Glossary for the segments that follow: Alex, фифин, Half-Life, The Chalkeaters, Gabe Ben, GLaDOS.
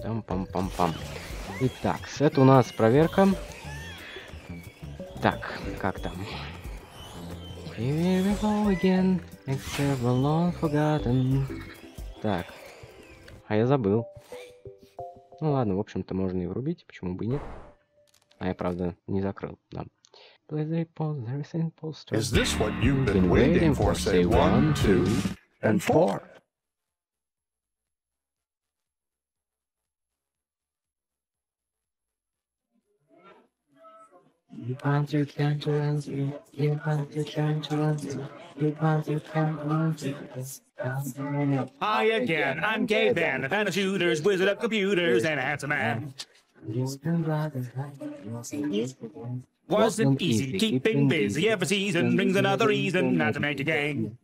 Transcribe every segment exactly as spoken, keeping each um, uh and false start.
Пам-пам-пам-пам. Итак, это у нас проверка. Так, как там? Here we go again, except long forgotten. Так, а я забыл. Ну ладно, в общем-то можно и врубить, почему бы и нет. А я, правда, не закрыл, да. Is this what you've been waiting for? Say one, two, and four. You want you can't run to, you want you can't run to, you want you can't run to. Hi again, I'm Gabe Ben, a fan of shooters, wizard of computers, and a handsome man. Wasn't easy keeping busy, every season brings another reason not to make a game.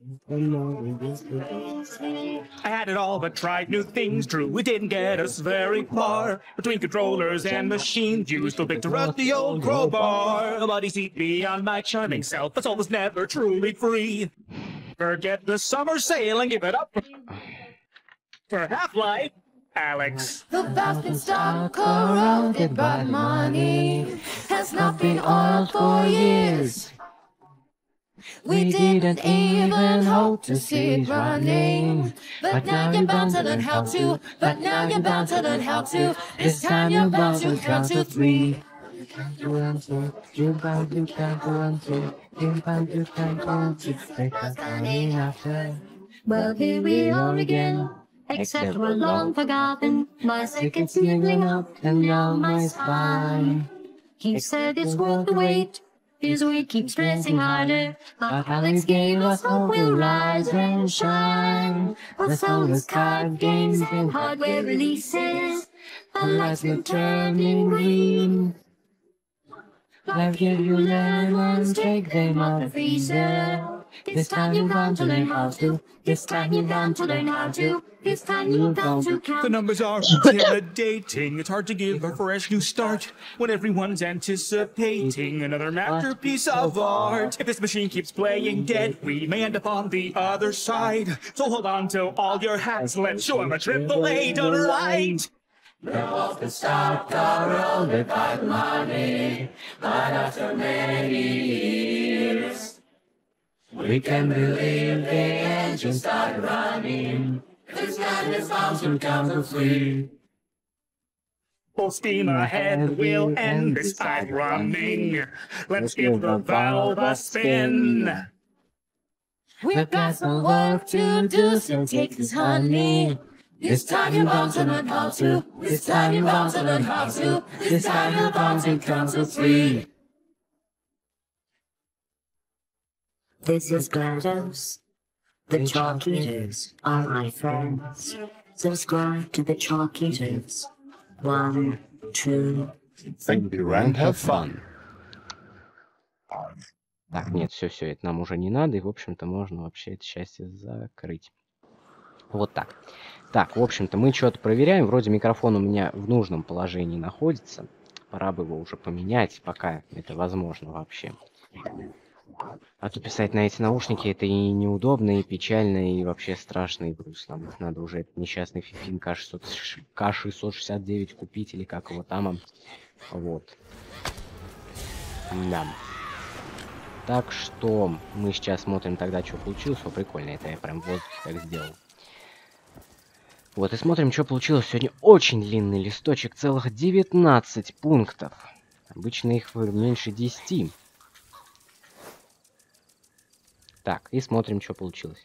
I had it all but tried new things, true, it didn't get us very far. Between controllers and machines used to pick to rub the old crowbar. Nobody seat me on my charming self, but soul was never truly free. Forget the summer sale and give it up for Half-Life. Alex. The basket stock corroded by money has not been oiled for years. We didn't even hope to see it running. But now you're bound to learn how to. But now you're bound to learn how to. This time you're bound to count to three. You can't go on to, you bound you can't go on to, you bound you can't go on to. Because money after, well here we are again. Except we're long forgotten, my second sniggling up and down my spine. He said it's worth the wait, his weight keeps pressing harder. But Alex gave us hope we'll rise and shine. The soulless card games and hardware releases, the lights will turn in green. Life give you lemons, take them out of the freezer. This time you're going to learn how to. This time you're going to learn how to. This time you're going to count. The numbers are intimidating. It's hard to give a fresh new start when everyone's anticipating another masterpiece of art. If this machine keeps playing dead, we may end up on the other side. So hold on to all your hats. Let's show them a triple A delight. They're off to start the road without money, but after many years, we can believe the engine started running. This time this mountain comes to flee. Full steam ahead, we'll end this time running. Let's give the valve a spin. We've got some work to do, so take this honey. This time you're bound to learn how to. This time you're bound to learn how to. This time you're bound to come to free. This is GLaDOS. The Chalkeaters are my friends. Subscribe to the Chalkeaters. One, two, three. Thank you and have fun. Так, нет, все, все, это нам уже не надо, и в общем-то можно вообще это счастье закрыть. Вот так. Так, в общем-то, мы что-то проверяем. Вроде микрофон у меня в нужном положении находится. Пора бы его уже поменять, пока это возможно вообще. А то писать на эти наушники — это и неудобно, и печально, и вообще страшно, и грустно. Надо уже этот несчастный фифин К шестьсот шестьдесят девять купить, или как его там. Вот. Да. Так что мы сейчас смотрим тогда, что получилось. О, прикольно, это я прям в воздухе так сделал. Вот и смотрим, что получилось. Сегодня очень длинный листочек, целых девятнадцать пунктов. Обычно их меньше десяти. Так, и смотрим, что получилось.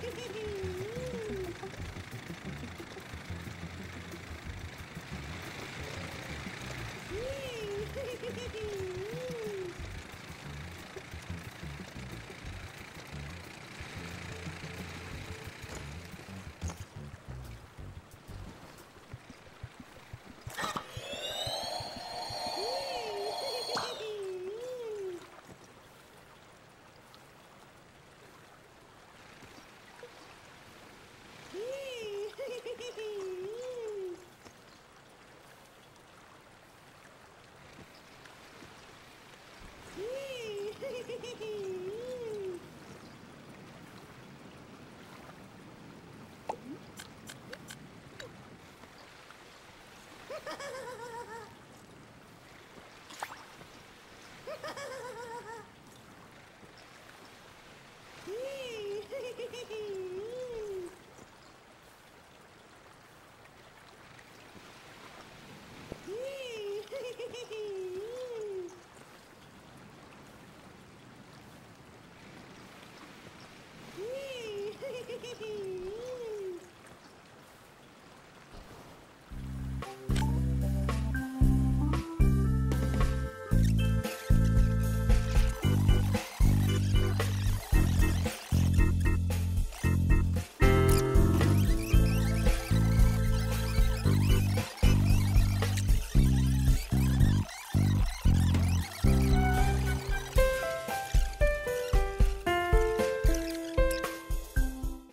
Hee hee hee hee.